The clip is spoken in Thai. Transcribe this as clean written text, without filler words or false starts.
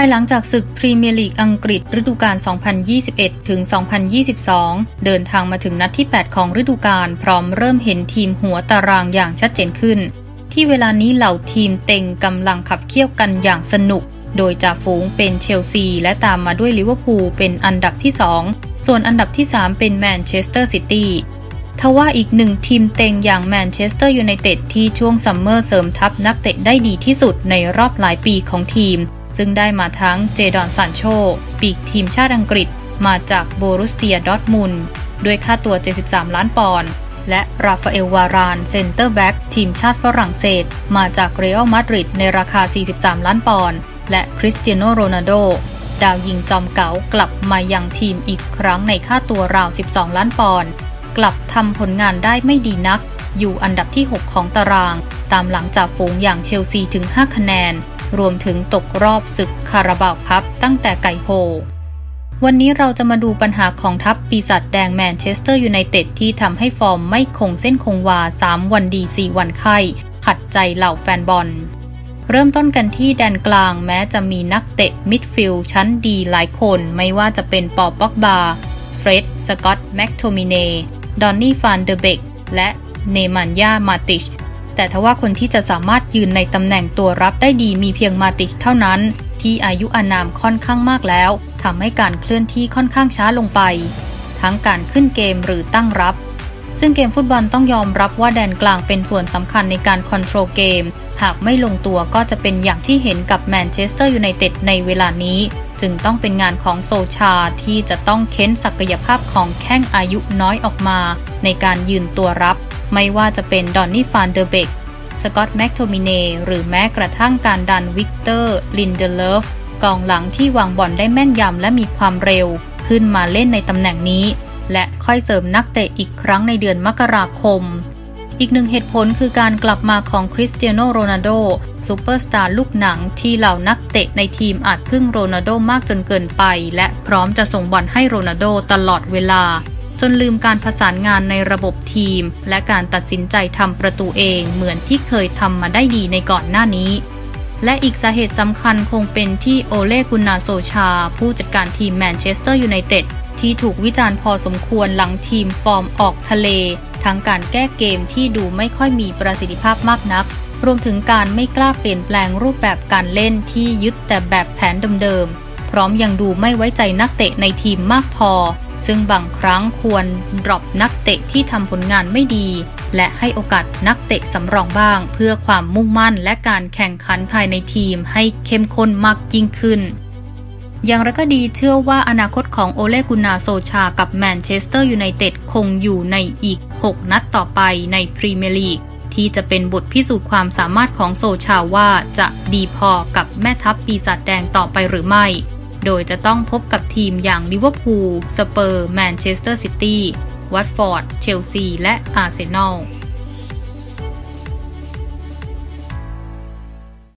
ภายหลังจากศึกพรีเมียร์ลีกอังกฤษฤดูกาล 2021 ถึง 2022 เดินทางมาถึงนัดที่ 8 ของฤดูกาลพร้อมเริ่มเห็นทีมหัวตารางอย่างชัดเจนขึ้นที่เวลานี้เหล่าทีมเต็งกำลังขับเคี่ยวกันอย่างสนุกโดยจ่าฝูงเป็นเชลซีและตามมาด้วยลิเวอร์พูลเป็นอันดับที่ 2ส่วนอันดับที่ 3เป็นแมนเชสเตอร์ซิตี้ทว่าอีกหนึ่งทีมเต็งอย่างแมนเชสเตอร์ยูไนเต็ดที่ช่วงซัมเมอร์เสริมทัพนักเตะได้ดีที่สุดในรอบหลายปีของทีมซึ่งได้มาทั้งเจดอนซานโชปีกทีมชาติอังกฤษมาจากโบรุสเซียดอร์ทมุนด์ด้วยค่าตัว 73 ล้านปอนด์และราฟาเอลวารานเซนเตอร์แบ็กทีมชาติฝรั่งเศสมาจากเรอัลมาดริดในราคา 43 ล้านปอนด์และคริสเตียโนโรนัลโดดาวยิงจอมเก๋ากลับมายังทีมอีกครั้งในค่าตัวราว 12 ล้านปอนด์กลับทำผลงานได้ไม่ดีนักอยู่อันดับที่ 6 ของตารางตามหลังจากฝูงอย่างเชลซีถึง 5 คะแนนรวมถึงตกรอบศึกคาราบาวคัพตั้งแต่ไก่โฮวันนี้เราจะมาดูปัญหาของทัพปีศาจแดงแมนเชสเตอร์ยูไนเต็ดที่ทำให้ฟอร์มไม่คงเส้นคงวา 3 วันดี 4 วันไข้ขัดใจเหล่าแฟนบอลเริ่มต้นกันที่แดนกลางแม้จะมีนักเตะมิดฟิลด์ชั้นดีหลายคนไม่ว่าจะเป็นปอล ป็อกบา เฟร็ด สก็อต แม็กโทมิเน่ ดอนนี่ ฟานเดอร์เบกและเนมัญญา มาติชแต่ทว่าคนที่จะสามารถยืนในตำแหน่งตัวรับได้ดีมีเพียงมาติชเท่านั้นที่อายุอานามค่อนข้างมากแล้วทำให้การเคลื่อนที่ค่อนข้างช้าลงไปทั้งการขึ้นเกมหรือตั้งรับซึ่งเกมฟุตบอลต้องยอมรับว่าแดนกลางเป็นส่วนสำคัญในการคอนโทรลเกมหากไม่ลงตัวก็จะเป็นอย่างที่เห็นกับแมนเชสเตอร์ยูไนเต็ดในเวลานี้จึงต้องเป็นงานของโซชาที่จะต้องเค้นศักยภาพของแข้งอายุน้อยออกมาในการยืนตัวรับไม่ว่าจะเป็นดอนนี่ ฟานเดอร์เบก สก็อต แม็กโทมิเน่หรือแม้กระทั่งการดันวิกเตอร์ ลินเดเลฟกองหลังที่วางบอลได้แม่นยำและมีความเร็วขึ้นมาเล่นในตำแหน่งนี้และค่อยเสริมนักเตะอีกครั้งในเดือนมกราคมอีกหนึ่งเหตุผลคือการกลับมาของคริสเตียโนโรนัลโดซูเปอร์สตาร์ลูกหนังที่เหล่านักเตะในทีมอาจพึ่งโรนัลโดมากจนเกินไปและพร้อมจะส่งบอลให้โรนัลโดตลอดเวลาจนลืมการประสานงานในระบบทีมและการตัดสินใจทำประตูเองเหมือนที่เคยทำมาได้ดีในก่อนหน้านี้และอีกสาเหตุสำคัญคงเป็นที่โอเล กุนนาร์ โซลชาร์ผู้จัดการทีมแมนเชสเตอร์ยูไนเต็ดที่ถูกวิจารณ์พอสมควรหลังทีมฟอร์มออกทะเลทั้งการแก้เกมที่ดูไม่ค่อยมีประสิทธิภาพมากนักรวมถึงการไม่กล้าเปลี่ยนแปลงรูปแบบการเล่นที่ยึดแต่แบบแผนเดิมๆพร้อมยังดูไม่ไว้ใจนักเตะในทีมมากพอซึ่งบางครั้งควรดรอปนักเตะที่ทำผลงานไม่ดีและให้โอกาสนักเตะสำรองบ้างเพื่อความมุ่งมั่นและการแข่งขันภายในทีมให้เข้มข้นมากยิ่งขึ้นอย่างไรก็ดีเชื่อว่าอนาคตของโอเล กุนนาร์ โซลชาร์กับแมนเชสเตอร์ยูไนเต็ดคงอยู่ในอีก 6 นัดต่อไปในพรีเมียร์ลีกที่จะเป็นบทพิสูจน์ความสามารถของโซลชาร์ว่าจะดีพอกับแม่ทัพปีศาจแดงต่อไปหรือไม่โดยจะต้องพบกับทีมอย่างลิเวอร์พูล สเปอร์ แมนเชสเตอร์ซิตี้ วัตฟอร์ด เชลซีและอาร์เซนอล